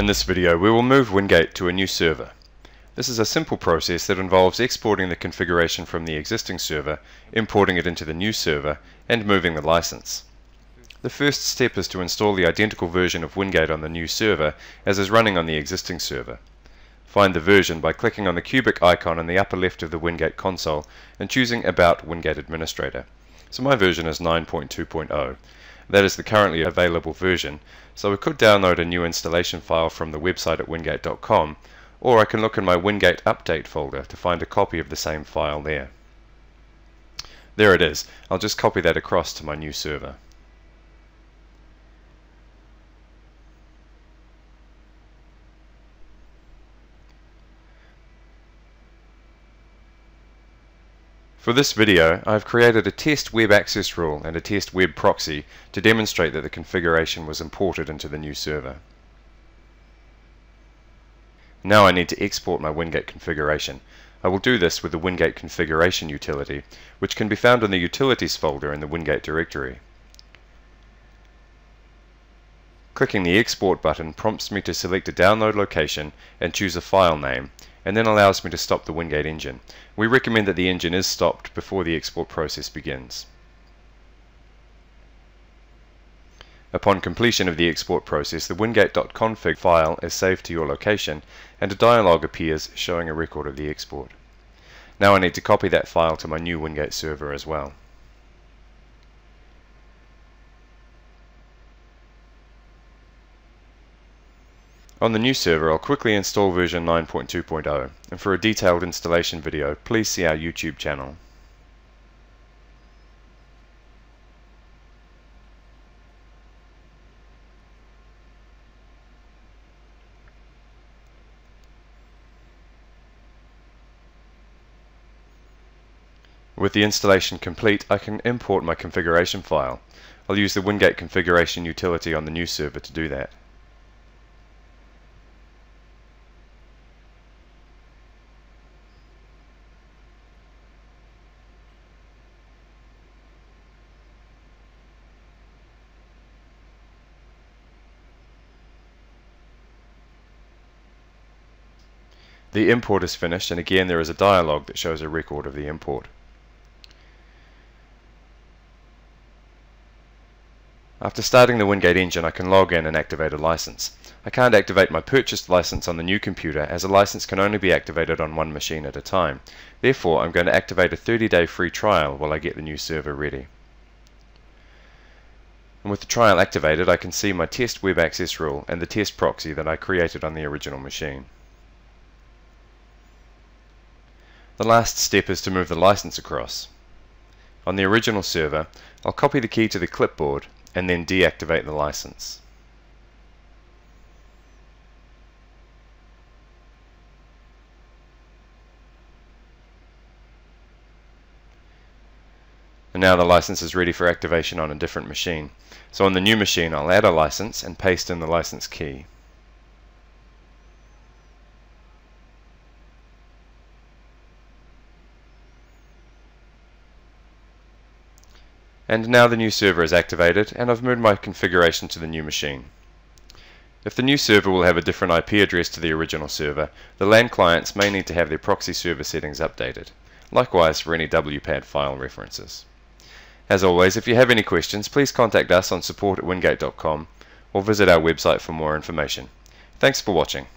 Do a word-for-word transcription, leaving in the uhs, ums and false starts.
In this video, we will move Wingate to a new server. This is a simple process that involves exporting the configuration from the existing server, importing it into the new server, and moving the license. The first step is to install the identical version of Wingate on the new server as is running on the existing server. Find the version by clicking on the cubic icon in the upper left of the Wingate console and choosing About Wingate Administrator. So my version is nine point two point oh. That is the currently available version, so I could download a new installation file from the website at wingate dot com, or I can look in my Wingate Update folder to find a copy of the same file there. There it is. I'll just copy that across to my new server. For this video, I've created a test web access rule and a test web proxy to demonstrate that the configuration was imported into the new server. Now I need to export my Wingate configuration. I will do this with the Wingate configuration utility, which can be found in the Utilities folder in the Wingate directory. Clicking the Export button prompts me to select a download location and choose a file name, and then allows me to stop the Wingate engine. We recommend that the engine is stopped before the export process begins. Upon completion of the export process, the wingate dot config file is saved to your location, and a dialog appears showing a record of the export. Now I need to copy that file to my new Wingate server as well. On the new server, I'll quickly install version nine point two point oh, and for a detailed installation video, please see our YouTube channel. With the installation complete, I can import my configuration file. I'll use the Wingate configuration utility on the new server to do that. The import is finished, and again there is a dialog that shows a record of the import. After starting the Wingate engine, I can log in and activate a license. I can't activate my purchased license on the new computer, as a license can only be activated on one machine at a time. Therefore, I'm going to activate a thirty day free trial while I get the new server ready. And with the trial activated, I can see my test web access rule and the test proxy that I created on the original machine. The last step is to move the license across. On the original server, I'll copy the key to the clipboard and then deactivate the license. And now the license is ready for activation on a different machine. So on the new machine, I'll add a license and paste in the license key. And now the new server is activated, and I've moved my configuration to the new machine. If the new server will have a different I P address to the original server, the LAN clients may need to have their proxy server settings updated. Likewise for any W P A D file references. As always, if you have any questions, please contact us on support at wingate dot com or visit our website for more information. Thanks for watching.